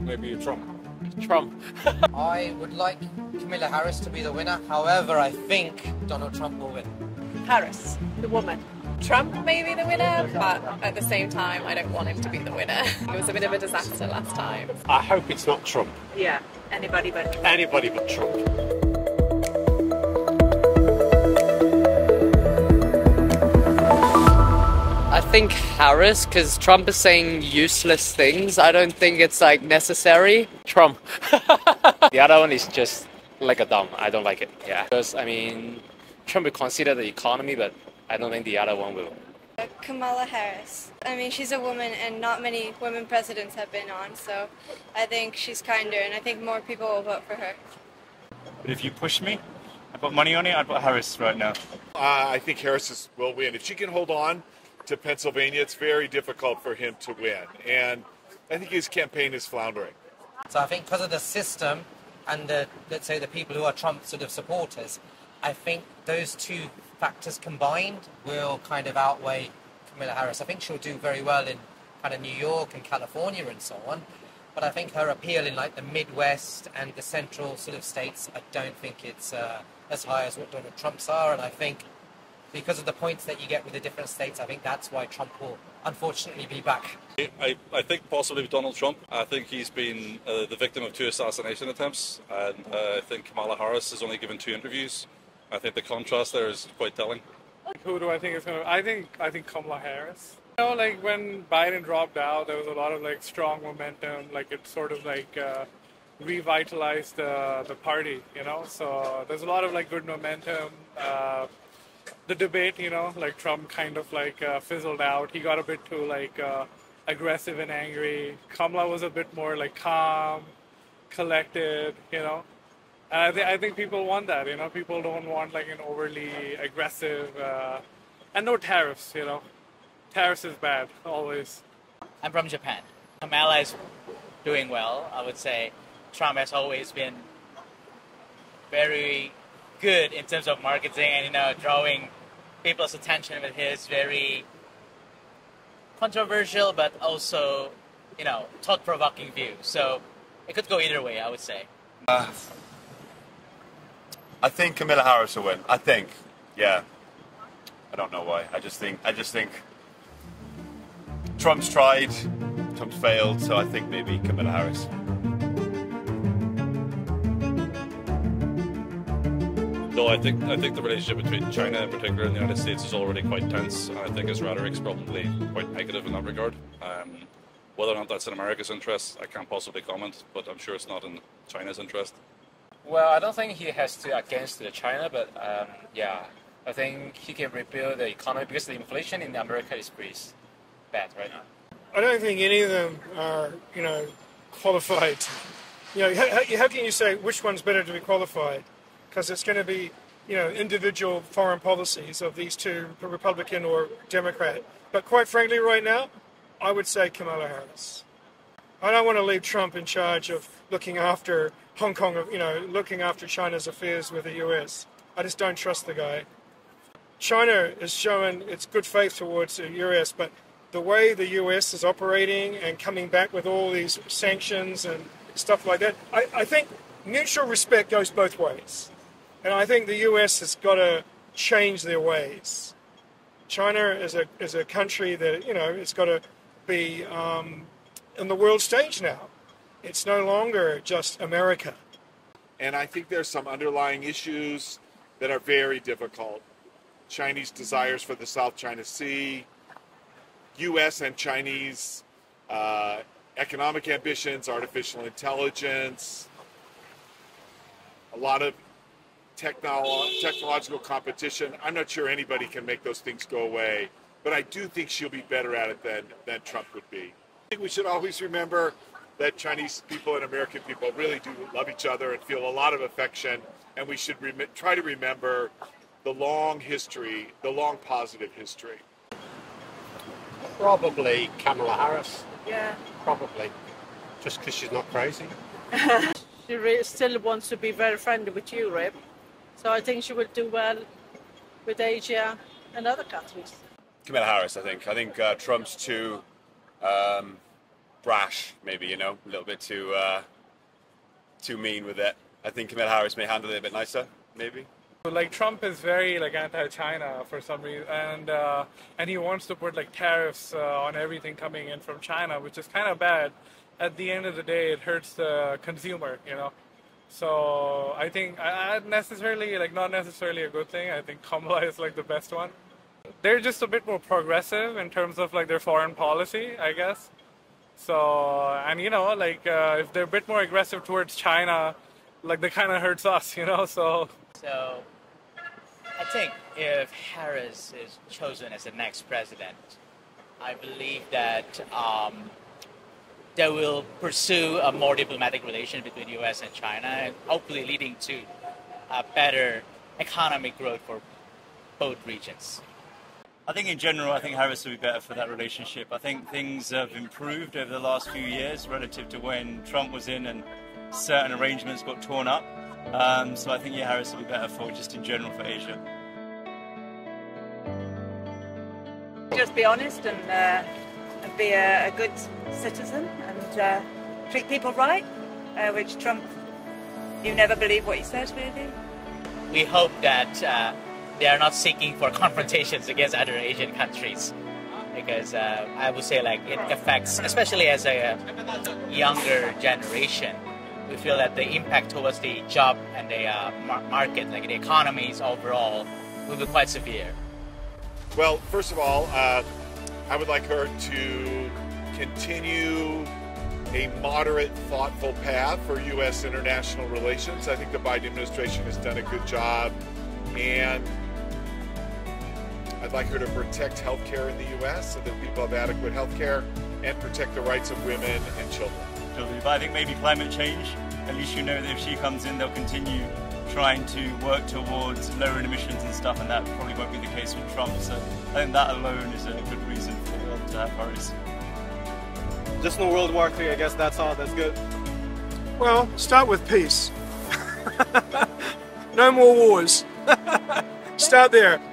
Maybe Trump. I would like Camilla Harris to be the winner. However, I think Donald Trump will win. Harris, the woman. Trump may be the winner, but at the same time, I don't want him to be the winner. It was a bit of a disaster last time. I hope it's not Trump. Yeah, anybody but Trump. Anybody but Trump. I think Harris, because Trump is saying useless things. I don't think it's like necessary. Trump. The other one is just like a dumb. I don't like it. Yeah. Because I mean, Trump will consider the economy, but I don't think the other one will. Kamala Harris. I mean, she's a woman, and not many women presidents have been on, so I think she's kinder, and I think more people will vote for her. But if you push me, I put money on it. I'd put Harris right now. I think Harris will win if she can hold on to Pennsylvania. It's very difficult for him to win, and I think his campaign is floundering. So I think because of the system and the, let's say, the people who are Trump sort of supporters, I think those two factors combined will kind of outweigh Kamala Harris. I think she'll do very well in kind of New York and California and so on, but I think her appeal in like the Midwest and the central sort of states, I don't think it's as high as what Donald Trump's are, and I think because of the points that you get with the different states, I think that's why Trump will unfortunately be back. I think possibly with Donald Trump. I think he's been the victim of 2 assassination attempts, and I think Kamala Harris has only given 2 interviews. I think the contrast there is quite telling. Who do I think is going to... I think Kamala Harris. You know, like when Biden dropped out, there was a lot of like strong momentum, like it sort of like revitalized the party, you know, so there's a lot of like good momentum. The debate, you know, like Trump kind of like fizzled out. He got a bit too like aggressive and angry. Kamala was a bit more like calm, collected, you know. And I think people want that, you know. People don't want like an overly aggressive and no tariffs, you know. Tariffs is bad always. I'm from Japan. Kamala's doing well. I would say Trump has always been very good in terms of marketing and, you know, drawing people's attention with his very controversial but also, you know, thought-provoking view. So it could go either way, I would say. I think Kamala Harris will win. I think, yeah. I don't know why. I just think Trump's tried, Trump's failed, so I think maybe Kamala Harris. No, I think the relationship between China in particular and the United States is already quite tense, and I think his rhetoric's probably quite negative in that regard. Whether or not that's in America's interest, I can't possibly comment, but I'm sure it's not in China's interest. Well, I don't think he has to against China, but yeah, I think he can rebuild the economy because the inflation in America is pretty bad right now. I don't think any of them are, you know, qualified. You know, how can you say which one's better to be qualified? Because it's going to be, you know, individual foreign policies of these two, Republican or Democrat. But quite frankly, right now, I would say Kamala Harris. I don't want to leave Trump in charge of looking after Hong Kong, you know, looking after China's affairs with the U.S. I just don't trust the guy. China is showing its good faith towards the U.S., but the way the U.S. is operating and coming back with all these sanctions and stuff like that, I think mutual respect goes both ways. And I think the U.S. has got to change their ways. China is a country that, you know, it's got to be on the world stage now. It's no longer just America. And I think there's some underlying issues that are very difficult. Chinese desires for the South China Sea, U.S. and Chinese economic ambitions, artificial intelligence, a lot of technological competition. I'm not sure anybody can make those things go away, but I do think she'll be better at it than Trump would be. I think we should always remember that Chinese people and American people really do love each other and feel a lot of affection, and we should try to remember the long history, the long positive history. Probably Kamala Harris. Yeah. Probably. Just because she's not crazy. She still wants to be very friendly with Europe. So I think she will do well with Asia and other countries. Kamala Harris, I think. I think Trump's too brash, maybe, you know, a little bit too mean with it. I think Kamala Harris may handle it a bit nicer, maybe. Like, Trump is very, like, anti-China for some reason, and he wants to put, like, tariffs on everything coming in from China, which is kind of bad. At the end of the day, it hurts the consumer, you know. So I think not necessarily a good thing. I think Kamala is, like, the best one. They're just a bit more progressive in terms of, like, their foreign policy, I guess. So, and, you know, like, if they're a bit more aggressive towards China, like, that kind of hurts us, you know, so... So, I think if Harris is chosen as the next president, I believe that they will pursue a more diplomatic relation between U.S. and China, and hopefully leading to a better economic growth for both regions. I think in general, I think Harris will be better for that relationship. I think things have improved over the last few years relative to when Trump was in and certain arrangements got torn up. So I think, yeah, Harris will be better for just in general for Asia. Just be honest and be a good citizen and treat people right, which Trump, you never believe what he says, really. We hope that they are not seeking for confrontations against other Asian countries, because I would say, like, it affects, especially as a younger generation, we feel that the impact towards the job and the market, like the economies overall, will be quite severe. Well, first of all, I would like her to continue a moderate, thoughtful path for U.S. international relations. I think the Biden administration has done a good job, and I'd like her to protect health care in the U.S. so that people have adequate health care, and protect the rights of women and children. I think maybe climate change, at least you know that if she comes in, they'll continue trying to work towards lowering emissions and stuff, and that probably won't be the case with Trump. So I think that alone is a good reason for the world to have Harris. Just no World War III, I guess that's all that's good. Well, start with peace. No more wars. Start there.